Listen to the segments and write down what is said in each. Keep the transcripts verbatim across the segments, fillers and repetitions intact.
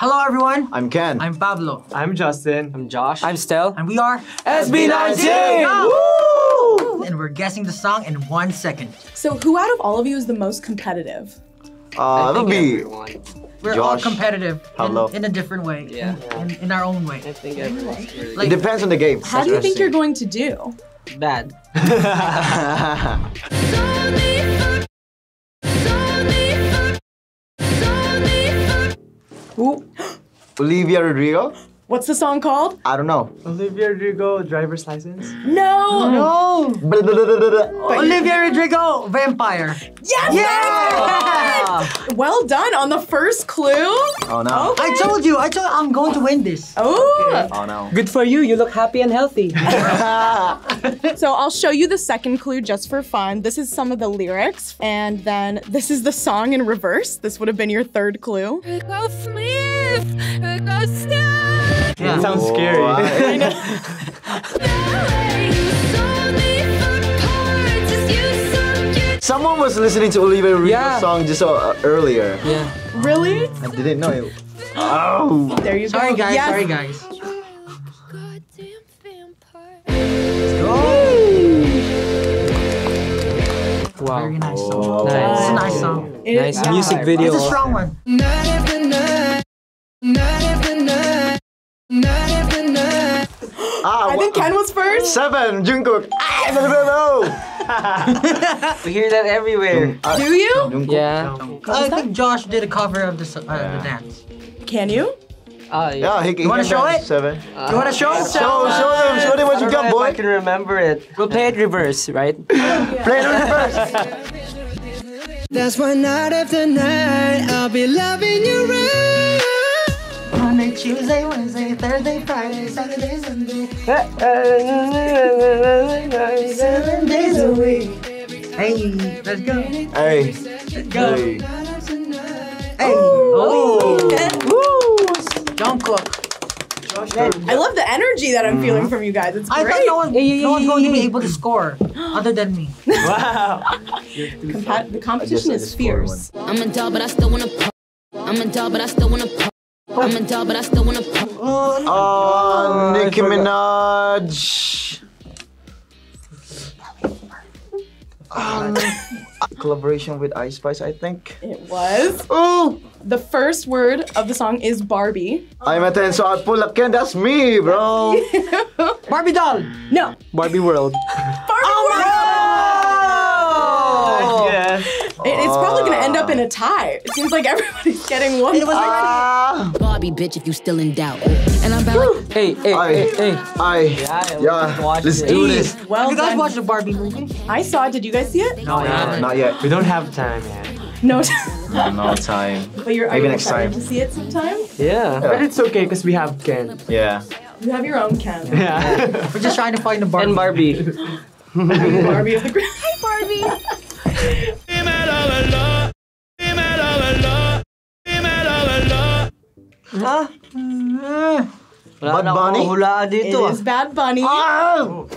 Hello everyone, I'm Ken. I'm Pablo. I'm Justin. I'm Josh. I'm Stel. And we are S B nineteen! Woo! And we're guessing the song in one second. So who out of all of you is the most competitive? Uh, that'll be everyone. We're Josh, all competitive in, in a different way, yeah. in, in, in our own way. I think everyone's really like, it depends on the game. How do you think you're going to do? Bad. Who? Olivia Rodrigo. What's the song called? I don't know. Olivia Rodrigo, Driver's License. No! No! Blah, blah, blah, blah, blah. Olivia Rodrigo, Vampire. Yes! Yeah! Yes! Well done on the first clue. Oh no. Okay. I told you, I told you I'm going to win this. Oh! Okay. Oh no. Good for you, you look happy and healthy. So I'll show you the second clue just for fun. This is some of the lyrics. And then this is the song in reverse. This would have been your third clue. Go sleep, go sleep. Yeah. That sounds scary. Oh, I know. Someone was listening to Olivia Rodrigo's yeah. song just uh, earlier. Yeah. Really? I didn't know it. Oh. There you go. Sorry guys. Yes. Sorry guys. Goddamn vampire. Let's go. Wow. Very nice song. Oh. Nice. It's a nice song. It nice is music video. It's a strong one. Night after night. Night after night. Night after night. Ah, I think Ken was first. Seven, Jungkook. I don't know. We hear that everywhere. Uh, Do you? Jungkook. Yeah. Jungkook. I think Josh did a cover of the, uh, yeah. the dance. Can you? Oh, yeah. yeah he, he you want to show it? Seven. Uh, you want to show it? Show, show them, show them what you got, boy. I can remember it. We'll play it reverse, right? Yeah. Play it reverse. That's why night after night I'll be loving you right. Monday, Tuesday, Wednesday, Thursday, Friday, Saturday, Sunday. Seven days a week. Hey, let's go. Hey, let's go. Hey. Hey. Oh. Don't cook. I love the energy that I'm feeling from you guys. It's great. I thought no, one, no one's going to be able to score other than me. Wow. Compa the competition is fierce. I'm a doll, but I still want to. I'm a doll, but I still want to. I'm a doll, but I still wanna pop. Oh, no. oh, oh Nicki Minaj. Um, collaboration with Ice Spice, I think. It was. Oh! The first word of the song is Barbie. I'm a ten, so I pull up Ken, that's me, bro. Barbie doll. No. Barbie World. Barbie oh, World! Oh. Yes. It, it's probably gonna end up in a tie. It seems like everybody's getting one. It was uh, Barbie, bitch, if you still in doubt. And I'm about to hey, hey, I, hey, hey. I, yeah, yeah. Let's it. do this. Well, have you guys done. watched the Barbie movie? I saw it. Did you guys see it? No, yeah. not yet. We don't have time yet. No time. no, no time. But you're maybe next time to see it sometime. Yeah, yeah. But it's okay because we have Ken. Yeah. You have your own Ken. Yeah. We're just trying to find a Barbie. And Barbie. Barbie is the great. Hi, Barbie. Huh? Bad Bunny? It is Bad Bunny. Oh!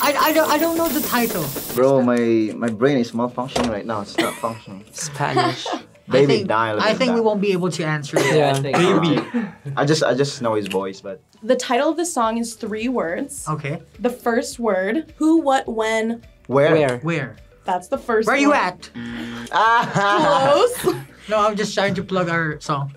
I, I, don't, I don't know the title. Bro, my, my brain is malfunctioning right now. It's not functioning. Spanish. Baby I think, dialogue I think we won't be able to answer it. Yeah, I think. Baby. I just, I just know his voice, but... The title of the song is three words. Okay. The first word, who, what, when... Where? Where? Where? That's the first word. Where are you at? Close. No, I'm just trying to plug our song.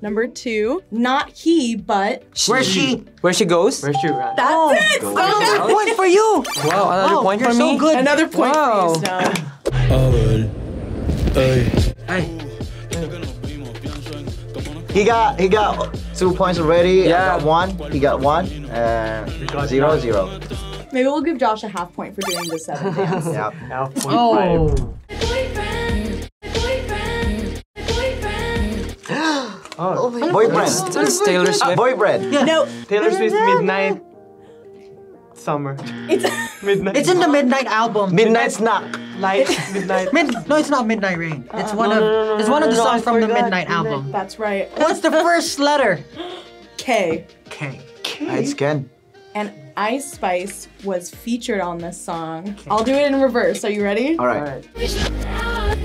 Number two, not he, but she. Where she? Where she goes? Where she runs. That's oh, it! Goes. Another goes. point for you! Wow, another wow, point you're for so me? Good. Another point wow. for you, Snow. He got, he got two points already. Yeah. I got one. He got one. Uh, zero, zero. Maybe we'll give Josh a half point for doing the seven dance. Yep. Half point oh. five. Oh, boyfriend. It's Taylor Swift. Boyfriend. Yeah. No. Taylor Swift Midnight Summer. It's midnight. It's in the Midnight album. Midnight, midnight Snack. Light. Midnight. Mid no, it's not Midnight Rain. Uh, it's one no, of no, no, it's one no, of the no, songs from the midnight, midnight album. That's right. What's the first letter? K. K. K. Uh, it's Ken. And Ice Spice was featured on this song. K. I'll do it in reverse. Are you ready? All right. All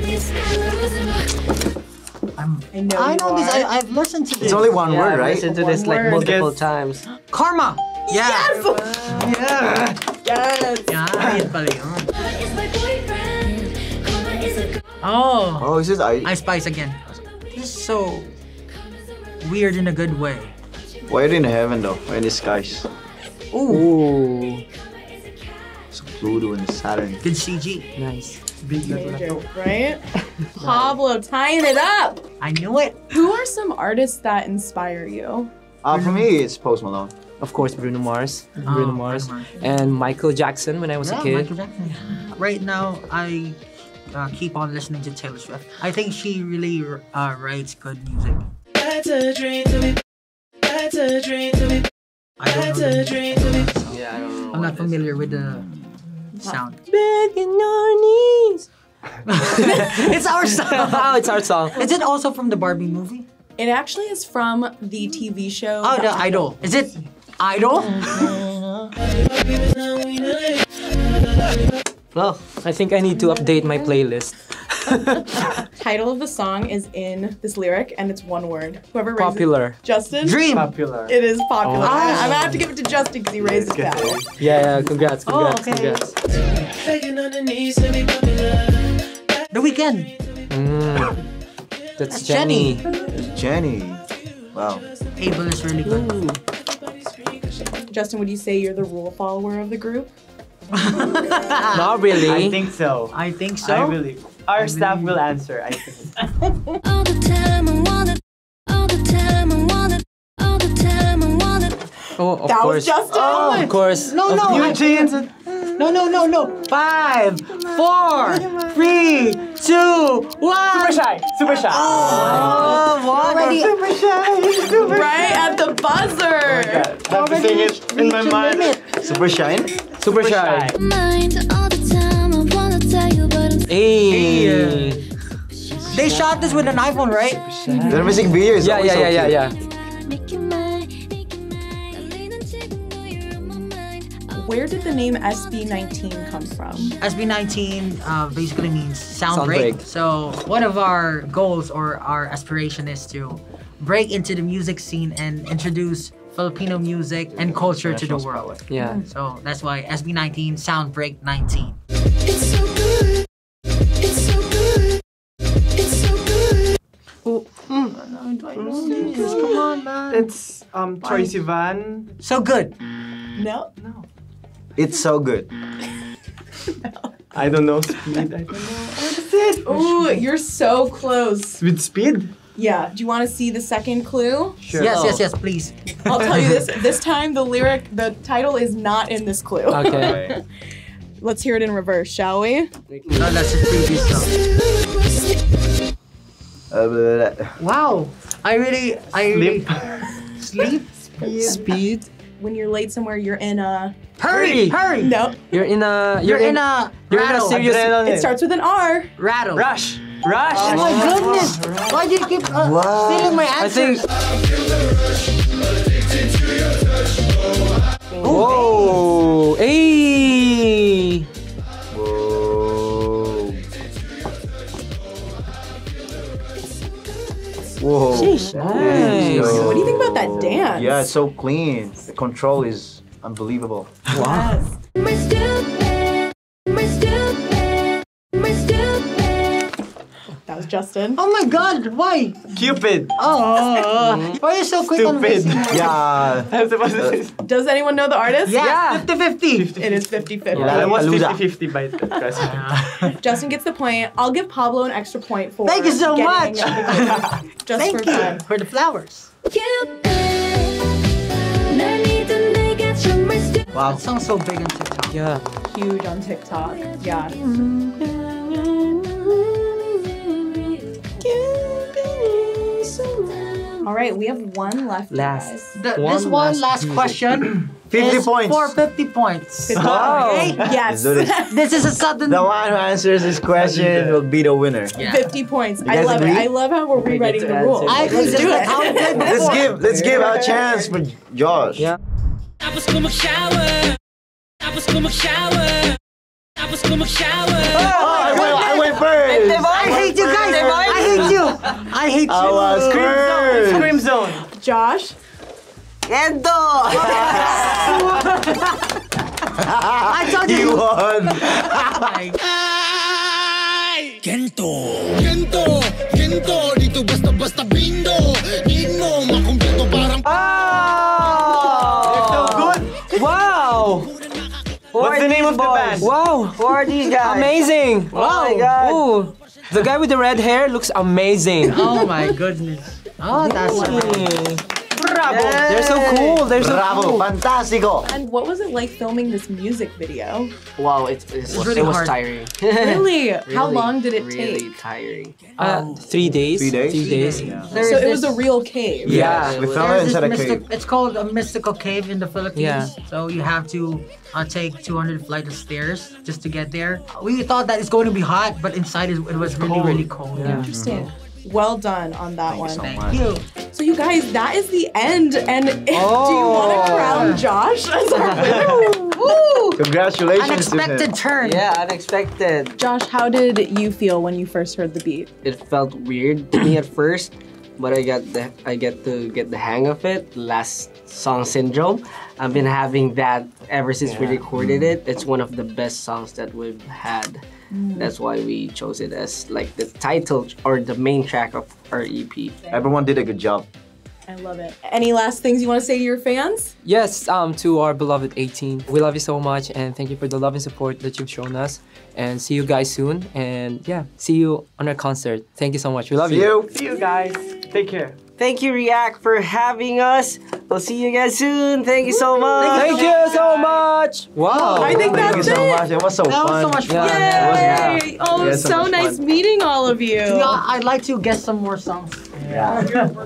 right. I'm Damn. I know, I know this. I, I've listened to this. It's only one yeah, word, I've right? I've listened to one this word. like multiple yes. times. Karma. Yeah. Yes. Yeah. Yes. Yes. Oh. Oh, this is I. Ice Spice again. This is so weird in a good way. We're in heaven though. We're in the skies. Ooh. Ooh. So Pluto and Saturn. Good C G. Nice. Big major, right? Pablo, tying it up. I knew it. Who are some artists that inspire you? Uh, for me, it's Post Malone. Of course, Bruno Mars. Oh, Bruno Mars. Mars. And Michael Jackson when I was yeah, a kid. Michael Jackson. Right now, I uh, keep on listening to Taylor Swift. I think she really uh, writes good music. That's a dream to me. That's a dream to me. I don't know. So yeah, I don't know. I'm not familiar with the sound. Begging your knees. It's our song. Oh, it's our song. Is it also from the Barbie movie? It actually is from the T V show. Oh, the Idol. Is it Idol? Well, I think I need to update my playlist. Title of the song is in this lyric, and it's one word. Whoever raised popular. It, Justin? Dream! Popular. It is popular. Oh. Ah, I'm gonna have to give it to Justin because he raised it back. Yeah, yeah, congrats, congrats, oh, okay. congrats. The Weeknd. Mm. That's Jenny. That's Jenny. Wow. Abel is really good. Ooh. Justin, would you say you're the rule follower of the group? Not really. I think so. I think so. I really. Our I staff really will answer, I think. All the time I want it, all the time I want it, all the time I want it. Oh, of that course. was just oh, Of course. No, no. New jeans. No, no, no, no. Five, four, three, two, one. Super Shy. Super Shy. Oh, what? Already. Super Shy. Super right shy. At the buzzer. Oh, I'm singing it in my mind. Limit. Super Shy. Super, Super Shy. shy. Hey. Hey. They shot this with an iPhone, right? They're missing videos. Yeah, yeah, yeah, yeah, yeah. Where did the name S B nineteen come from? S B nineteen uh, basically means sound, sound break. break. So one of our goals or our aspiration is to break into the music scene and introduce Filipino music and culture to the world. Yeah. So that's why S B nineteen, sound break nineteen. It's so good. It's so good. It's so good. Oh, mm. I don't understand this. Come on, man. It's um Troye Sivan. So good. No, no. It's so good. No. I don't know speed. I don't know. What is it? Ooh, you're so close. With speed? Yeah. Do you want to see the second clue? Sure. Yes, yes, yes, please. I'll tell you this. This time the lyric, the title is not in this clue. Okay. Let's hear it in reverse, shall we? No, that's his previous song. Wow, I really, I sleep. Really, sleep, speed. speed. When you're late somewhere, you're in a hurry. Hurry. No. You're in a. You're, you're in, in a. You're rattle. in a serious. It starts with an R. Rattle. Rush. Rush. Oh my goodness! Rush. Why do you keep uh, wow. stealing my answers? I think. Whoa! Hey. Whoa. Sheesh. Nice. Nice. What do you think about that dance? Yeah, it's so clean. The control is unbelievable. Wow. That was Justin. Oh my god, why? Cupid. Oh. Why are you so quick on this? Yeah. Does anyone know the artist? Yeah. fifty fifty. It is fifty fifty. Yeah, that was fifty fifty by the Justin gets the point. I'll give Pablo an extra point for Thank you so much. Just Thank for you time. for the flowers. Wow. That song's so big on TikTok. Yeah. Huge on TikTok. Yeah. Mm-hmm. All right, we have one left. Last. The, one this one last, last question. fifty is points. For fifty points. fifty oh. Okay? Yes. This. this is a sudden. The one who answers this question will be the winner. Yeah. fifty points. I love agree? it. I love how we're rewriting we the rules. I agree. Let's do it. it. Let's give. Let's give our chance for Josh. Yeah. I was gonna shower. I was gonna shower. I went first. I hate you guys. I hate you. I hate you. I was first. Scream zone. Scream zone. Josh. Gento. I told you. You won. Gento. Gento. Gento. Dito basta basta bindo. Dino makumpleto parang. What's the name of the band? Wow. Who are these guys? Amazing. Wow. Oh my God. Ooh. The guy with the red hair looks amazing. Oh my goodness. Oh, that's cool. Bravo. Yay. They're so cool. They're so Bravo. cool. Fantastico. And what was it like filming this music video? Wow, it's, it's, it was, really it was tiring. Really? really? How long did it really take? Really tiring. Um, uh, three days. Three days? Three days. Yeah. So this, it was a real cave. Yeah. yeah. We filmed it inside a cave. It's called a mystical cave in the Philippines. Yeah. So you have to uh, take two hundred flights of stairs just to get there. We thought that it's going to be hot, but inside it, it was really, cold. really cold. Yeah. Interesting. Mm-hmm. Well done on that Thank one. So Thank you. So you guys, that is the end. And if, oh. do you want to crown Josh as our winner? Woo! Congratulations. Unexpected turn. Yeah, unexpected. Josh, how did you feel when you first heard the beat? It felt weird to me at first, but I got the I get to get the hang of it. Last song syndrome. I've been having that ever since yeah. we recorded mm. it. It's one of the best songs that we've had. Mm. That's why we chose it as like the title or the main track of our E P. Everyone did a good job. I love it. Any last things you want to say to your fans? Yes, um, to our beloved eighteen. We love you so much and thank you for the love and support that you've shown us. And see you guys soon. And yeah, see you on our concert. Thank you so much. We love see you. you. See you guys. Take care. Thank you, React, for having us. We'll see you guys soon. Thank you so much. Thank you so much. Wow. I think that's it. Thank you so much. It was so fun. That was so much fun. Yay. Oh, it was so nice meeting all of you. Yeah, I'd like to get some more songs. Yeah.